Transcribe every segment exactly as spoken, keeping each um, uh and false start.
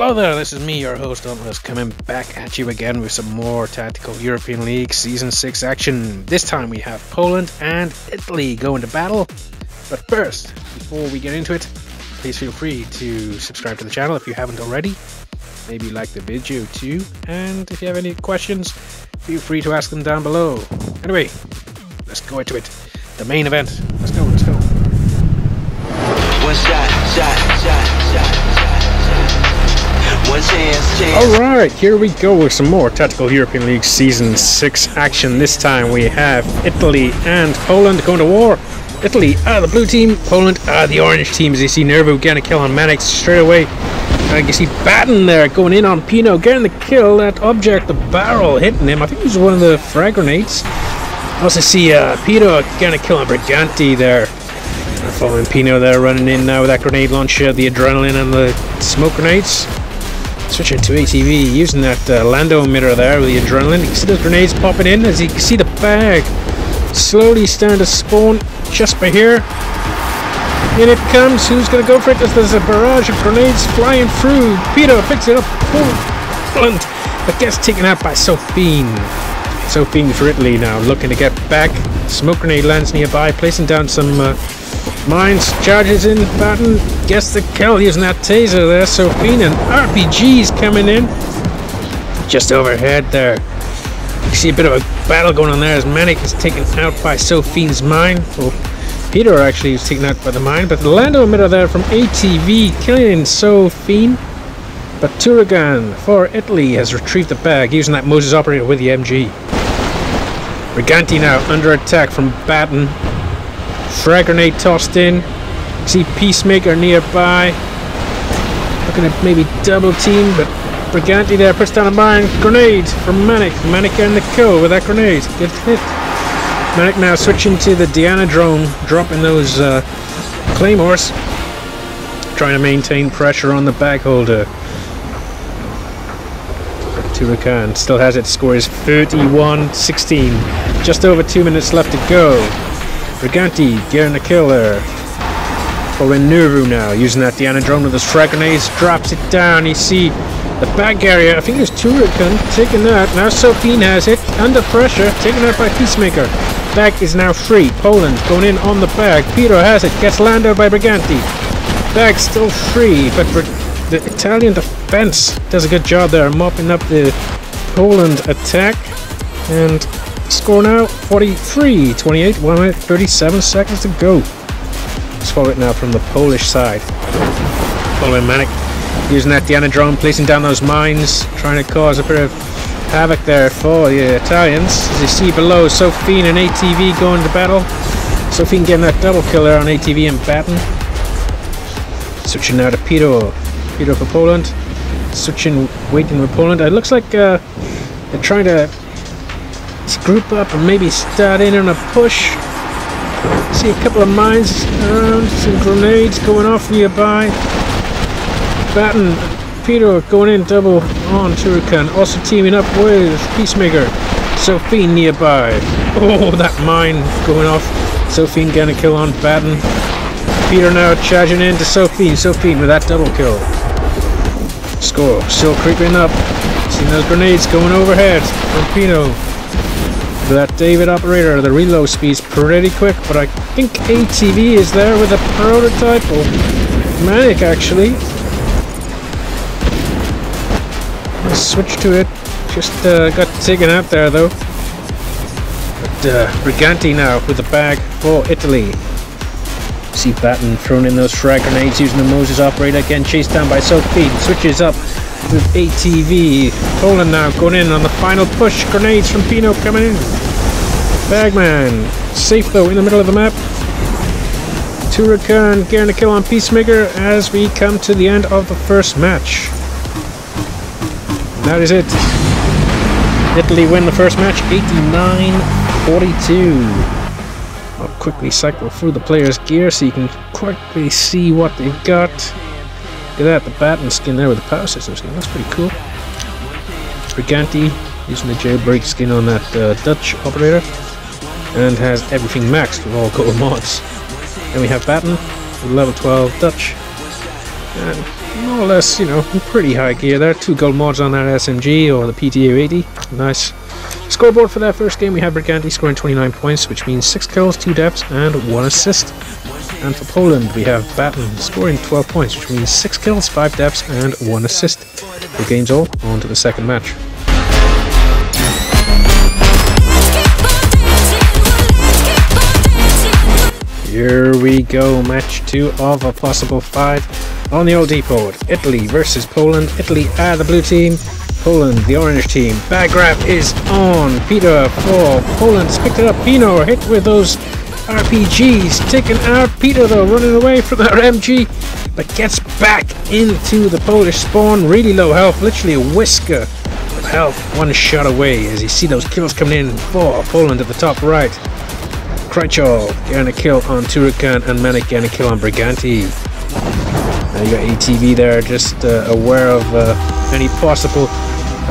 Hello there, this is me, your host Onless, coming back at you again with some more Tacticool European League Season six action. This time we have Poland and Italy going to battle. But first, before we get into it, please feel free to subscribe to the channel if you haven't already. Maybe like the video too, and if you have any questions, feel free to ask them down below. Anyway, let's go into it. The main event. Let's go, let's go. One shot, shot, shot, shot. Alright, here we go with some more Tactical European League Season six action. This time we have Italy and Poland going to war. Italy are the blue team, Poland are the orange team, as you see Nervu getting a kill on Manic straight away. And you see Batten there going in on Pino, getting the kill, that object, the barrel hitting him. I think it was one of the frag grenades. I also see uh, Pino getting a kill on Briganti there. Following Pino there, running in now with that grenade launcher, the adrenaline and the smoke grenades. Switching to A T V, using that uh, Lando Mira there with the adrenaline. You can see those grenades popping in, as you can see the bag slowly starting to spawn just by here. In it comes. Who's going to go for it? There's, there's a barrage of grenades flying through. Pino picks it up. Poland, but gets taken out by Sofine. Sofine for Italy now, looking to get back. Smoke grenade lands nearby, placing down some uh, mines. Charges in, Batten gets the kill using that taser there. Sofine and R P Gs coming in just overhead there. You see a bit of a battle going on there as Manic is taken out by Sofine's mine. Oh, Peter actually was taken out by the mine, but the Lando emitter there from A T V killing Sofine. But Turrican for Italy has retrieved the bag using that Moses operator with the M G. Briganti now under attack from Batten. Frag grenade tossed in. See Peacemaker nearby. Looking at maybe double team, but Briganti there puts down a mine. Grenade from Manic. Manic in the kill with that grenade. Good hit. Manic now switching to the Diana drone, dropping those uh, claymores. Trying to maintain pressure on the bag holder. Turrican still has it. Score is thirty-one sixteen. Just over two minutes left to go. Briganti getting a kill there. Following Nervu now, using that Diana drone with his frag grenades, drops it down. You see the back area. I think it was Turrican taking that. Now Sofine has it. Under pressure, taken out by Peacemaker. Back is now free. Poland going in on the bag. Piotr has it. Gets landed by Briganti. Bag still free, but for the Italian defense does a good job there, mopping up the Poland attack. And score now forty-three twenty-eight, one minute thirty-seven seconds to go. Let's follow it now from the Polish side. Following Manic, using that Diana drone, placing down those mines, trying to cause a bit of havoc there for the Italians. As you see below, Sofine and A T V going to battle. Sofine getting that double kill there on A T V and Batten. Switching now to Pino. Pino for Poland. Switching, waiting with Poland. It looks like uh, they're trying to group up and maybe start in on a push. See a couple of mines around, some grenades going off nearby. Batten, Pino going in double on Turrican. Also teaming up with Peacemaker. Sofine nearby. Oh, that mine going off. Sofine gonna kill on Batten. Pino now charging into Sofine. Sofine with that double kill. Score still creeping up. Seeing those grenades going overhead from Pino. That David operator, the reload speed's pretty quick, but I think A T V is there with a prototype, or Manic actually. Let's switch to it. Just uh, got taken out there though. But uh, Briganti now with the bag for Italy. See Batten thrown in those frag grenades using the Moses operator, again chased down by Sofine. Switches up with A T V. Poland now going in on the final push. Grenades from Pino coming in. Bagman safe though in the middle of the map. Turrican getting a kill on Peacemaker as we come to the end of the first match. And that is it. Italy win the first match eighty-nine forty-two. I'll quickly cycle through the players' gear so you can quickly see what they've got. Look at that, the Batten skin there with the power system skin, that's pretty cool. Briganti using the jailbreak skin on that uh, Dutch operator, and has everything maxed with all gold mods. Then we have Batten with level twelve Dutch, and more or less, you know, pretty high gear there. Two gold mods on that S M G or the P T A eighty. Nice. Scoreboard for that first game, we have Briganti scoring twenty-nine points, which means six kills, two deaths, and one assist. And for Poland, we have Batten scoring twelve points, which means six kills, five deaths, and one assist. The game's all, on to the second match. Here we go, match two of a possible five on the old depot. Italy versus Poland. Italy are the blue team, Poland the orange team. Bag grab is on. Peter for Poland's picked it up. Pino hit with those R P Gs, taking out. Peter though running away from that M G, but gets back into the Polish spawn. Really low health, literally a whisker of health, one shot away. As you see those kills coming in for Poland at the top right. Krajczal getting a kill on Turrican and Manic getting a kill on Briganti. Now you got A T V there, just uh, aware of uh, any possible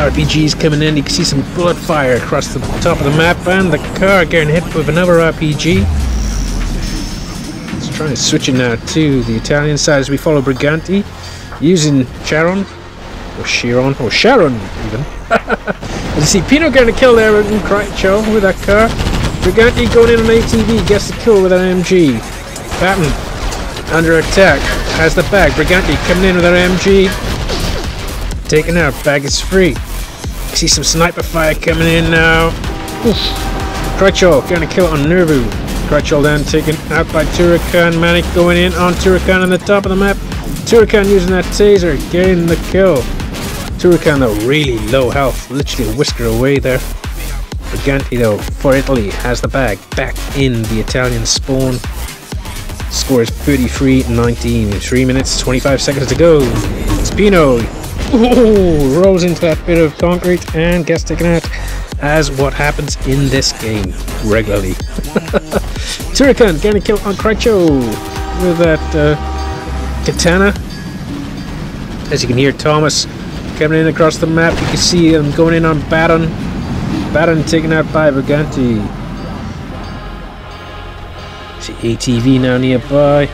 R P Gs coming in. You can see some bullet fire across the top of the map, and the car getting hit with another R P G. Let's try and switch it now to the Italian side as we follow Briganti using Chiron, or Chiron, or Sharon even. As you see Pino getting a kill there with Krajczal with that car. Briganti going in on A T V, gets the kill with an M G. Batten under attack, has the bag. Briganti coming in with an M G, taking out. Bag is free. See some sniper fire coming in now. Krychol going to kill on Nervu. Krychol then taken out by Turrican. Manic going in on Turrican on the top of the map. Turrican using that taser, getting the kill. Turrican though really low health, literally a whisker away there. Briganti though, for Italy, has the bag, back in the Italian spawn. Score is thirty-three nineteen, three minutes twenty-five seconds to go. Spino ooh, rolls into that bit of concrete and gets taken out, as what happens in this game regularly. Turrican getting a kill on Krychol with that uh, katana. As you can hear Thomas coming in across the map, you can see him going in on Batten. Batten taken out by Briganti. See A T V now nearby. You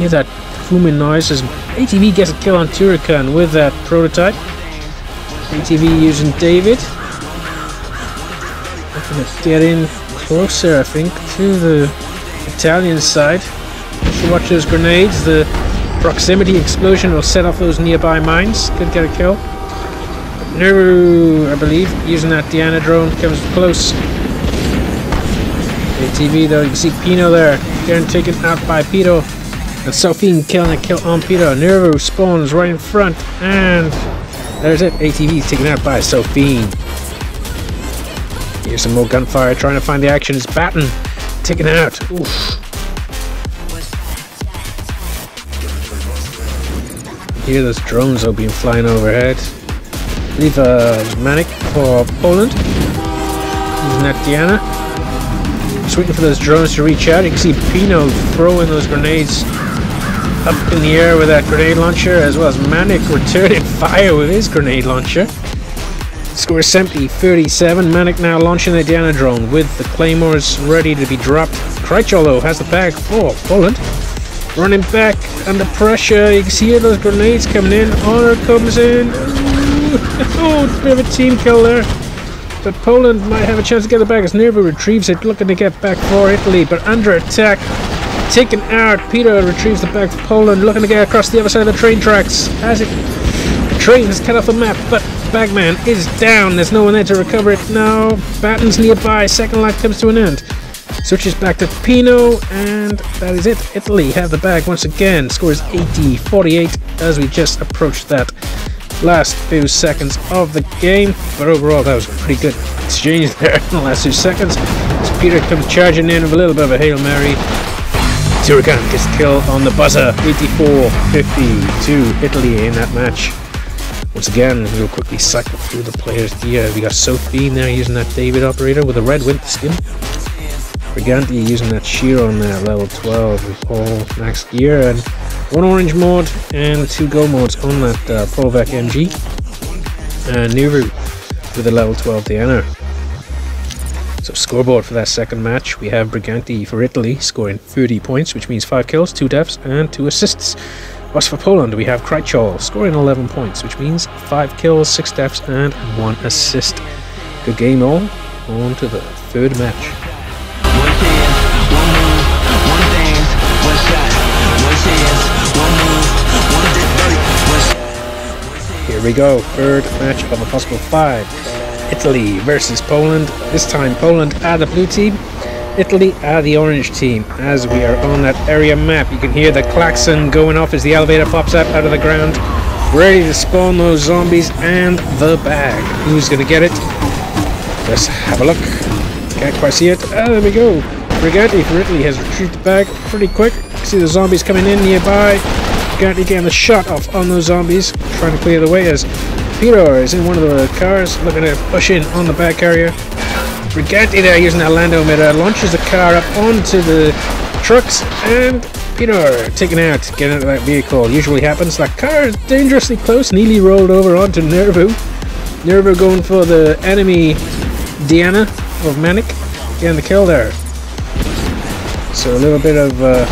hear that booming noise as A T V gets a kill on Turrican with that prototype. A T V using David. Looking to get in closer, I think, to the Italian side. So watch those grenades. The proximity explosion will set off those nearby mines. Could get a kill. Nervu, I believe, using that Diana drone, comes close. A T V though, you can see Pino there, getting taken out by Pito. And Sofine killing a kill on Pito. Nervu spawns right in front, and there's it. A T V taken out by Sofine. Here's some more gunfire, trying to find the action. It's Batten taken out. Oof. Hear those drones though being flying overhead. Leave uh, Manic for Poland. Using that Diana. Just waiting for those drones to reach out. You can see Pino throwing those grenades up in the air with that grenade launcher, as well as Manic returning fire with his grenade launcher. Score seventy thirty-seven. Manic now launching the Diana drone with the claymores ready to be dropped. Krychol though has the bag for Poland. Running back under pressure. You can see those grenades coming in. Honor comes in. Oh, it's a bit of a team kill there. But Poland might have a chance to get it back as Nervu retrieves it, looking to get back for Italy, but under attack. Taken out. Peter retrieves the bag for Poland, looking to get across the other side of the train tracks. As it, the train has cut off the map, but Bagman is down. There's no one there to recover it now. Batten's nearby. Second life comes to an end. Switches back to Pino, and that is it. Italy have the bag once again. Score is eighty forty-eight as we just approach that last few seconds of the game, but overall that was a pretty good exchange there in the last few seconds. As Peter comes charging in with a little bit of a Hail Mary. Turrican gets the kill on the buzzer. eighty-four fifty-two Italy in that match. Once again, we'll quickly cycle through the players here. We got Sofine there using that David operator with a red winter skin. Briganti using that Chiron there, level twelve with all max gear, and one orange mod and two gold mods on that uh, Polovec M G. And Nervu with a level twelve Diana. So scoreboard for that second match, we have Briganti for Italy scoring thirty points, which means five kills, two deaths and two assists. Whilst for Poland we have Krajczal scoring eleven points, which means five kills, six deaths and one assist. Good game all, on to the third match. Here we go, third match of a possible five. Italy versus Poland. This time Poland are the blue team, Italy are the orange team. As we are on that area map, you can hear the klaxon going off as the elevator pops up out of the ground, ready to spawn those zombies and the bag. Who's gonna get it? Let's have a look. Can't quite see it. Ah, there we go. Briganti for Italy has retrieved the bag pretty quick. See the zombies coming in nearby. Briganti getting the shot off on those zombies, trying to clear the way as Piotr is in one of the cars, looking to push in on the bag carrier. Briganti there using that Lando Mira, launches the car up onto the trucks, and Piotr taken out, getting out of that vehicle. Usually happens. That car is dangerously close, nearly rolled over onto Nervu. Nervu going for the enemy Diana of Manic, getting the kill there. So a little bit of Uh,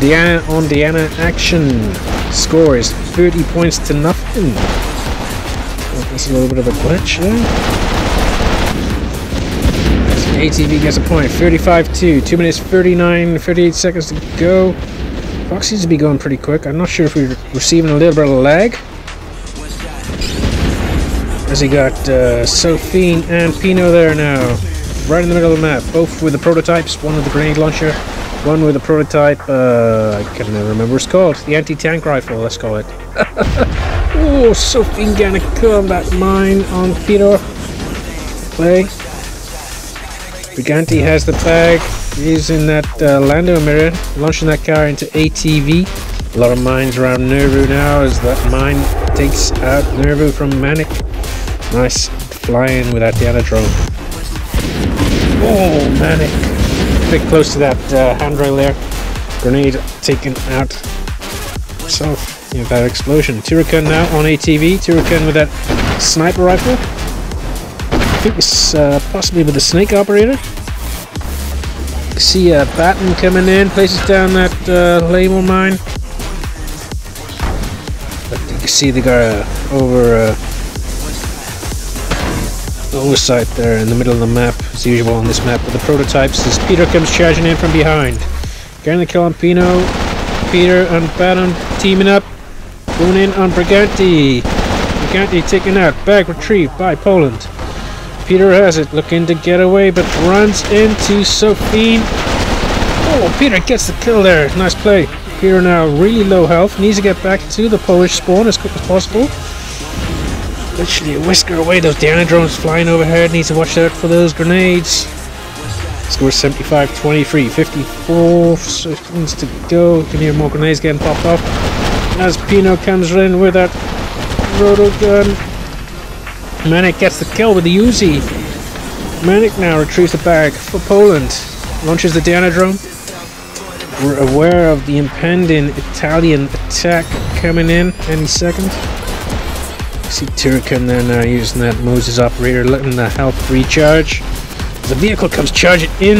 Diana on Diana action. Score is thirty points to nothing. That's a little bit of a glitch there. So A T V gets a point. thirty-five two. two minutes thirty-nine, thirty-eight seconds to go. Fox seems to be going pretty quick. I'm not sure if we're receiving a little bit of lag. As he got uh, Sofine and Pino there now. Right in the middle of the map. Both with the prototypes. One with the grenade launcher. One with a prototype, uh, I can never remember what it's called. The anti-tank rifle, let's call it. Oh, something gonna come that mine on Peter. Play. Briganti has the bag. He's in that uh, Lando Mirror, launching that car into A T V. A lot of mines around Nervu now as that mine takes out Nervu from Manic. Nice flying with that Diana drone. Oh, Manic. A bit close to that uh, handrail there. Grenade taken out. So, yeah, that explosion. Turrican now on A T V. Turrican with that sniper rifle. I think it's uh, possibly with the Snake operator. You see uh, Batten coming in, places down that uh, label mine. But you can see the guy uh, over uh, oversight there in the middle of the map. As usual on this map with the prototypes, as Peter comes charging in from behind. Getting the kill on Pino, Peter and Batten teaming up, going in on Briganti. Briganti taken out, bag retrieved by Poland. Peter has it, looking to get away, but runs into Sofine. Oh, Peter gets the kill there, nice play. Peter now really low health, needs to get back to the Polish spawn as quick as possible. Literally a whisker away, those Diana drones flying overhead, needs to watch out for those grenades. Score seventy-five twenty-three, fifty-four seconds to go, you can hear more grenades getting popped off. As Pino comes in with that roto gun, Manic gets the kill with the Uzi. Manic now retrieves the bag for Poland, launches the Diana drone. We're aware of the impending Italian attack coming in any second. See Turrican there now using that Moses operator, letting the health recharge. The vehicle comes charging in.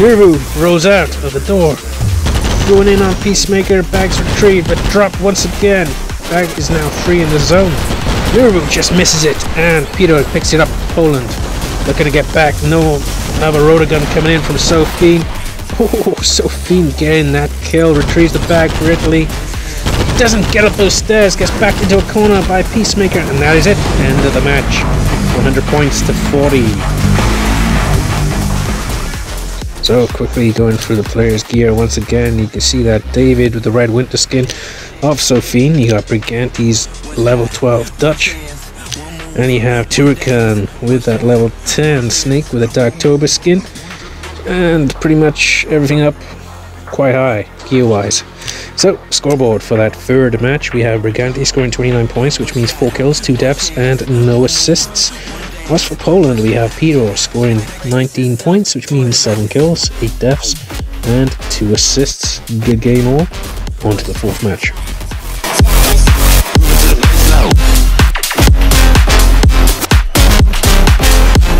Nervu rolls out of the door. Going in on Peacemaker, bag's retrieved but dropped once again. Bag is now free in the zone. Nervu just misses it and Peter picks it up for Poland. Looking to get back. No, another rotogun coming in from Sofine. Oh, Sofine getting that kill. Retrieves the bag for Italy. Doesn't get up those stairs, gets backed into a corner by Peacemaker, and that is it. End of the match. one hundred points to forty. So quickly going through the players' gear once again, you can see that David with the red winter skin of Sofine. You got Briganti's level twelve Dutch, and you have Turrican with that level ten Snake with a dark October skin, and pretty much everything up quite high gear wise. So, scoreboard for that third match, we have Briganti scoring twenty-nine points, which means four kills, two deaths, and no assists. Whilst for Poland, we have Piotr scoring nineteen points, which means seven kills, eight deaths, and two assists. Good game all. On to the fourth match.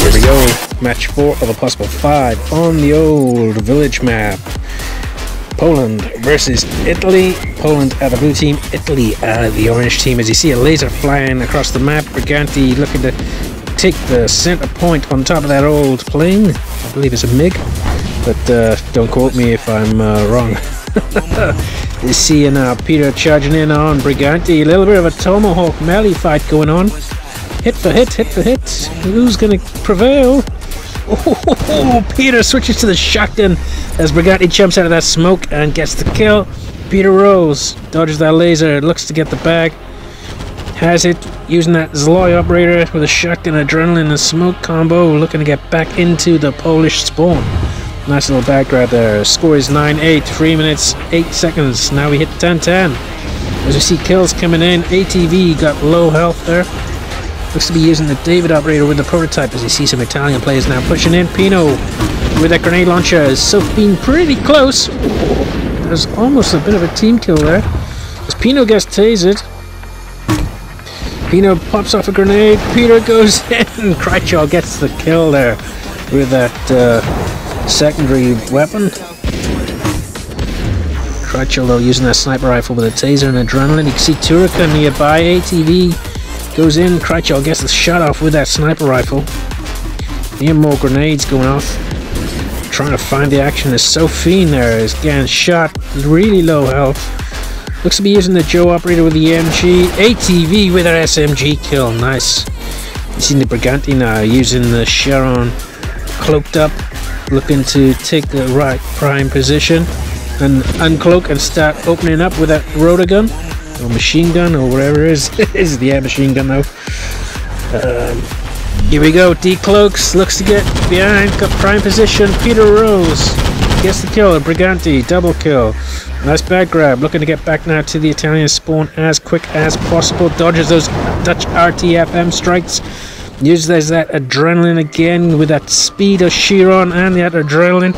Here we go. Match four of a possible five on the old village map. Poland versus Italy. Poland are the blue team, Italy are the orange team. As you see a laser flying across the map, Briganti looking to take the center point on top of that old plane. I believe it's a MiG, but uh, don't quote me if I'm uh, wrong. You see now Peter charging in on Briganti. A little bit of a tomahawk melee fight going on. Hit for hit, hit for hit. Who's going to prevail? Oh, Peter switches to the shotgun as Briganti jumps out of that smoke and gets the kill. Peter rolls, dodges that laser, looks to get the bag, has it, using that Zloy operator with a shotgun, adrenaline and smoke combo, looking to get back into the Polish spawn. Nice little back grab there. Score is nine eight, three minutes, eight seconds. Now we hit ten ten. As we see kills coming in, A T V got low health there. Looks to be using the David operator with the prototype as you see some Italian players now pushing in. Pino with that grenade launcher is so being pretty close. There's almost a bit of a team kill there. As Pino gets tasered. Pino pops off a grenade. Peter goes in. Krajczal gets the kill there with that uh, secondary weapon. Krajczal though using that sniper rifle with a taser and adrenaline. You can see Turrican nearby. A T V goes in, Krychol gets the shot off with that sniper rifle. Near more grenades going off. Trying to find the action is Sofine there, is getting shot, really low health. Looks to be using the Joe operator with the M G. A T V with her S M G kill, nice. You see the Briganti now using the Chiron cloaked up, looking to take the right prime position and uncloak and start opening up with that rotogun. Or machine gun or whatever it is. It is the air machine gun though. Um, here we go. Decloaks, looks to get behind, got prime position. Peter Rose gets the kill. Briganti double kill. Nice back grab. Looking to get back now to the Italian spawn as quick as possible. Dodges those Dutch R T F M strikes. Uses that adrenaline again with that speed of Chiron and that adrenaline.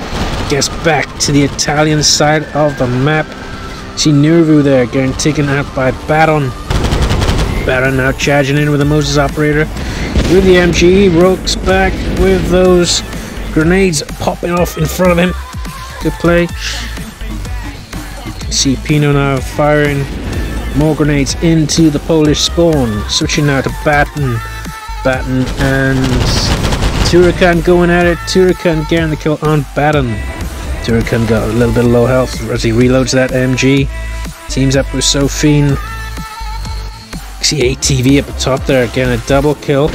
Gets back to the Italian side of the map. See Nervu there getting taken out by Batten. Batten now charging in with the Moses operator. With the M G, rokes back with those grenades popping off in front of him. Good play. You can see Pino now firing more grenades into the Polish spawn. Switching now to Batten. Batten and Turrican going at it. Turrican getting the kill on Batten. Turrican got a little bit of low health as he reloads that M G. Teams up with Sofine. See A T V at the top there, again a double kill.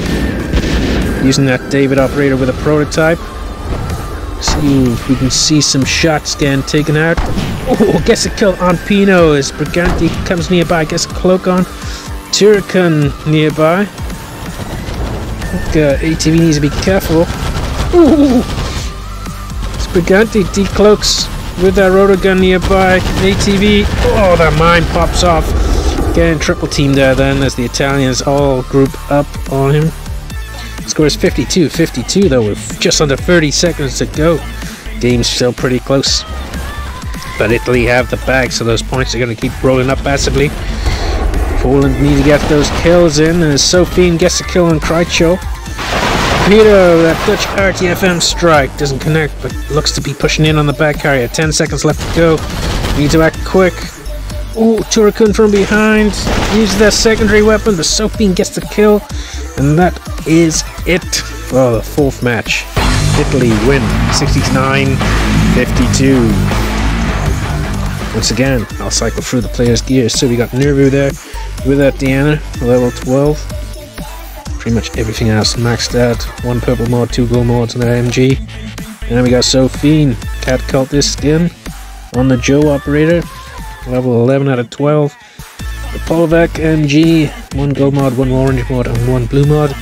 Using that David operator with a prototype. See if we can see some shots getting taken out. Oh, gets a kill on Pino as Briganti comes nearby, gets a cloak on. Turrican nearby. I think uh, A T V needs to be careful. Ooh. Briganti decloaks with that rotogun nearby. A T V, oh, that mine pops off. Again, triple team there then as the Italians all group up on him. Score is fifty-two fifty-two though with just under thirty seconds to go. Game's still pretty close. But Italy have the bag, so those points are going to keep rolling up passively. Poland need to get those kills in as Sofine gets a kill on Krychol. Peter, that Dutch R T F M strike doesn't connect, but looks to be pushing in on the back carrier. ten seconds left to go. Need to act quick. Oh, Turrican from behind. Uses their secondary weapon, but Sofine gets the kill. And that is it for oh, the fourth match. Italy win sixty-nine fifty-two. Once again, I'll cycle through the players' gear. So we got Nervu there with that Diana, level twelve. Pretty much everything else maxed out. One purple mod, two gold mods on their M G. And then we got Sofine, Cat Cultist skin on the Joe operator, level eleven out of twelve. The Polovec M G, one gold mod, one orange mod, and one blue mod.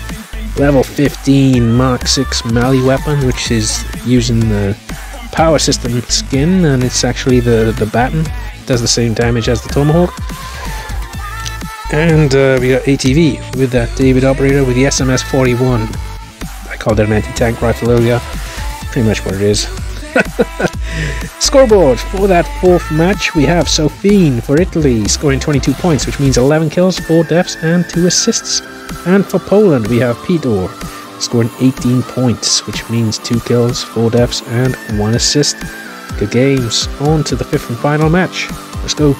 Level fifteen Mark six melee weapon, which is using the power system skin, and it's actually the, the baton. It does the same damage as the tomahawk. And uh, we got A T V with that David operator with the S M S forty-one. I called it an anti-tank rifle earlier. Pretty much what it is. Scoreboard for that fourth match. We have Sofine for Italy scoring twenty-two points, which means eleven kills, four deaths and two assists. And for Poland we have Piotr scoring eighteen points, which means two kills, four deaths and one assist. the games. On to the fifth and final match. Let's go.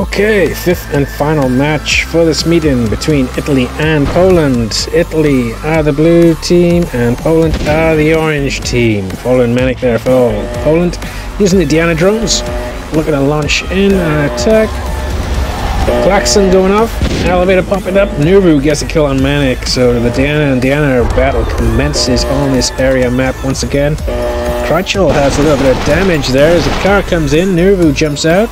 Okay, fifth and final match for this meeting between Italy and Poland. Italy are the blue team and Poland are the orange team. Following Manic there for all. Poland using the Diana drones, looking to launch in an attack. Klaxon going off, elevator popping up, Nervu gets a kill on Manic, so the Diana and Diana battle commences on this area map once again. Krajczal has a little bit of damage there as the car comes in, Nervu jumps out.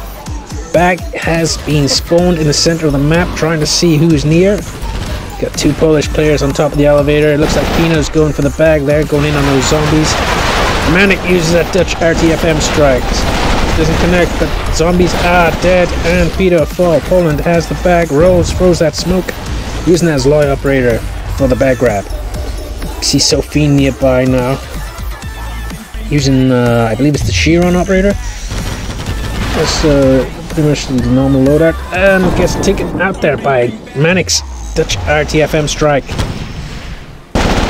Bag has been spawned in the center of the map, trying to see who's near. Got two Polish players on top of the elevator. It looks like Pino's going for the bag there, going in on those zombies. Manic uses that Dutch R T F M strike. Doesn't connect, but zombies are dead and Pino fall. Poland has the bag, rolls, throws that smoke, using that Zloy operator for the bag grab. See Sofine nearby now. Using, uh, I believe it's the Chiron operator. That's, uh... pretty much the normal loadout, and gets taken out there by Manic's Dutch R T F M strike.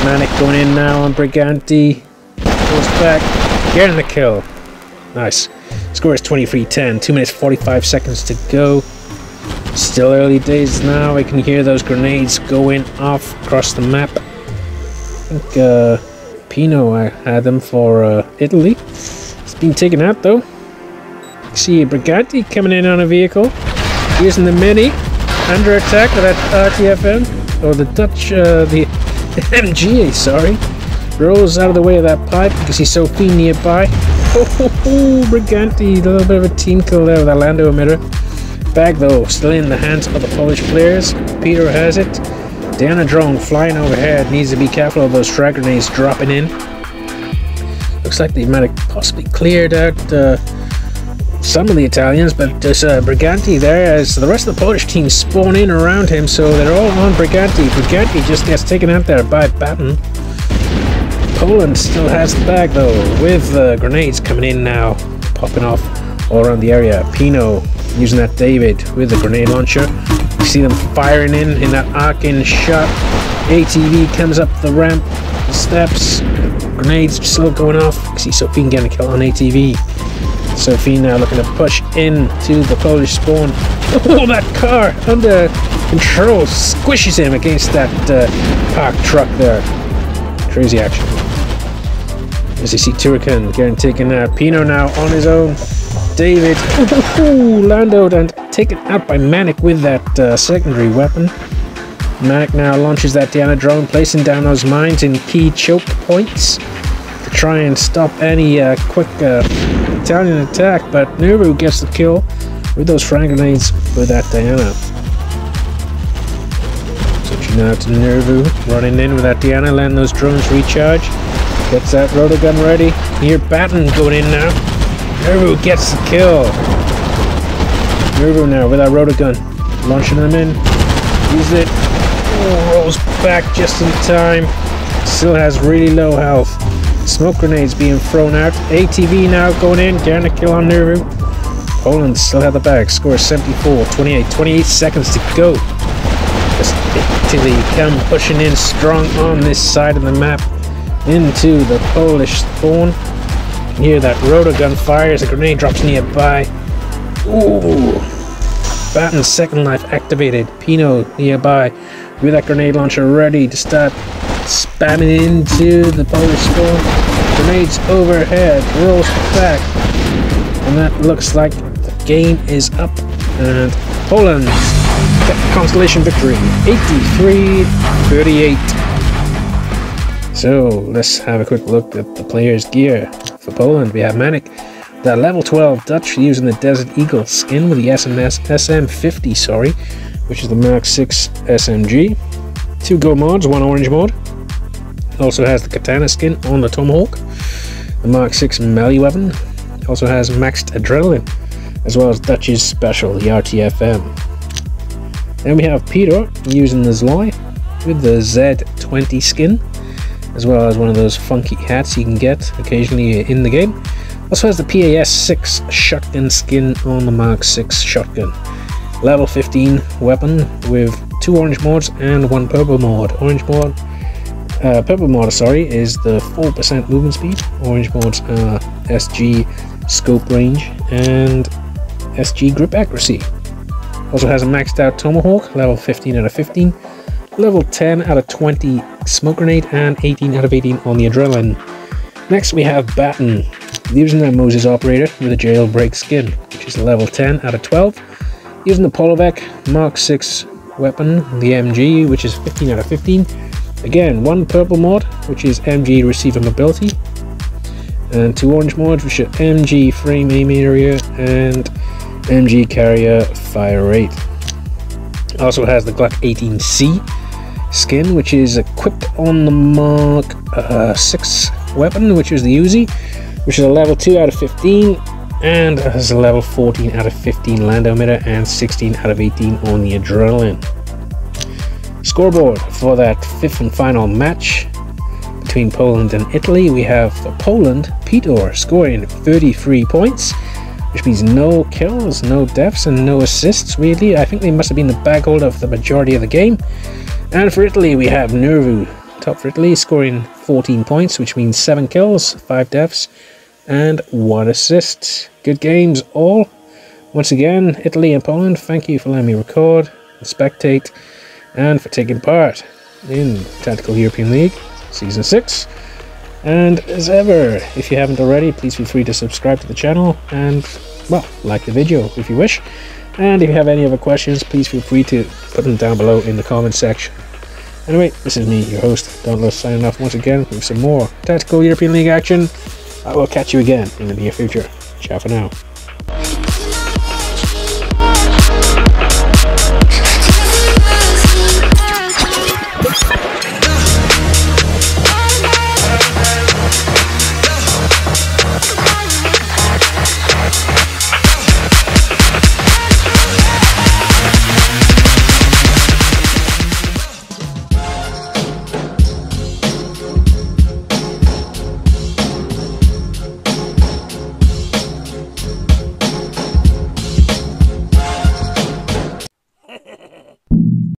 Manic going in now on Briganti, goes back, getting the kill. Nice. Score is twenty-three ten, two minutes forty-five seconds to go. Still early days now, I can hear those grenades going off across the map. I think uh, Pino I had them for uh, Italy. It's been taken out though. See Briganti coming in on a vehicle, using the Mini, under attack with that R T F M, or the Dutch, uh, the M G A, sorry. Rolls out of the way of that pipe, you can see Sophie nearby. Oh, ho, ho, Briganti, a little bit of a team kill there with that Lando emitter. Bag though, still in the hands of the Polish players, Peter has it. Diana drone flying overhead, needs to be careful of those frag grenades dropping in. Looks like they might have possibly cleared out, uh, some of the Italians, but there's uh, Briganti there as the rest of the Polish team spawn in around him, so they're all on Briganti. Briganti just gets taken out there by Batten. Poland still has the bag though, with uh, grenades coming in now, popping off all around the area. Pino using that David with the grenade launcher. You see them firing in in that arcing shot. A T V comes up the ramp, steps, grenades still going off. You see Sophine getting a kill on A T V. Sophie now looking to push into the Polish spawn. Oh, that car under control squishes him against that uh, parked truck there. Crazy action. As you see Turrican getting taken out. Pino now on his own. David, ooh, landed and taken out by Manic with that uh, secondary weapon. Manic now launches that Diana drone, placing down those mines in key choke points to try and stop any uh, quick uh, Italian attack, but Nervu gets the kill with those frag grenades with that Diana. Switching now to Nervu, running in with that Diana, letting those drones recharge. Gets that rotogun ready. Here, Batten going in now. Nervu gets the kill. Nervu now with that rotogun, launching them in. Use it. Oh, rolls back just in time. Still has really low health. Smoke grenades being thrown out. A T V now going in, getting a kill on Nervu. Poland still had the bag. Score seventy-four twenty-eight, twenty-eight seconds to go. Just Italy come pushing in strong on this side of the map into the Polish spawn. You can hear that rotogun fire as a grenade drops nearby. Ooh! Batten's second life activated. Pino nearby with that grenade launcher ready to start spamming into the Polish spawn. Grenades overhead, rolls back, and that looks like the game is up, and Poland get the consolation victory, eighty-three thirty-eight. So let's have a quick look at the players' gear. For Poland we have Manic, the level twelve Dutch using the Desert Eagle skin with the S M S S M fifty, sorry, which is the Mark six S M G. Two gold mods, one orange mod. Also has the katana skin on the tomahawk, the Mark six melee weapon. Also has maxed adrenaline, as well as Dutch's special, the R T F M. Then we have Piotr using the Zloy with the Z twenty skin, as well as one of those funky hats you can get occasionally in the game. Also has the P A S six shotgun skin on the Mark six shotgun. level fifteen weapon with two orange mods and one purple mod. Orange mod, uh, purple mod, sorry, is the four percent movement speed. Orange mods are S G scope range and S G grip accuracy. Also has a maxed out tomahawk, level fifteen out of fifteen, level ten out of twenty smoke grenade, and eighteen out of eighteen on the adrenaline. Next we have Batten, using that Moses operator with a jailbreak skin, which is level ten out of twelve. Using the Polovec Mark six weapon, the M G, which is fifteen out of fifteen. Again, one purple mod, which is M G receiver mobility, and two orange mods, which are M G frame aim area and M G carrier fire rate. Also has the Glock eighteen C skin, which is equipped on the Mark uh, six weapon, which is the Uzi, which is a level two out of fifteen, and has a level fourteen out of fifteen Lando Mira and sixteen out of eighteen on the adrenaline. Scoreboard for that fifth and final match between Poland and Italy. We have for Poland, Piotr scoring thirty-three points, which means no kills, no deaths, and no assists, really. I think they must have been the bag holder of the majority of the game. And for Italy, we have Nervu, top for Italy, scoring fourteen points, which means seven kills, five deaths, and one assist. Good games all. Once again, Italy and Poland, thank you for letting me record, and spectate, and for taking part in Tacticool European League Season six. And as ever, if you haven't already, please feel free to subscribe to the channel and, well, like the video if you wish. And if you have any other questions, please feel free to put them down below in the comment section. Anyway, this is me, your host, Onless, signing off once again with some more Tactical European League action. I will catch you again in the near future. Ciao for now.